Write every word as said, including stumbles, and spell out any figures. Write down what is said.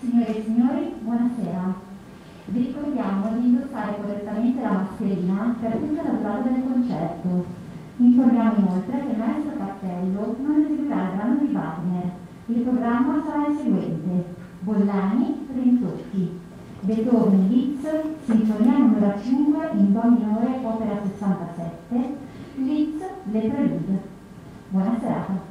Signore e signori, buonasera. Vi ricordiamo di indossare correttamente la mascherina per tutta la durata del concerto. Informiamo inoltre che il maestro Cappello non eseguirà il brano di Wagner. Il programma sarà il seguente: Bollani, Rintocchi, Beethoven, Liszt, Sinfonia numero cinque in Do minore, opera sessantasette, Liszt, Les Preludes. Buona serata.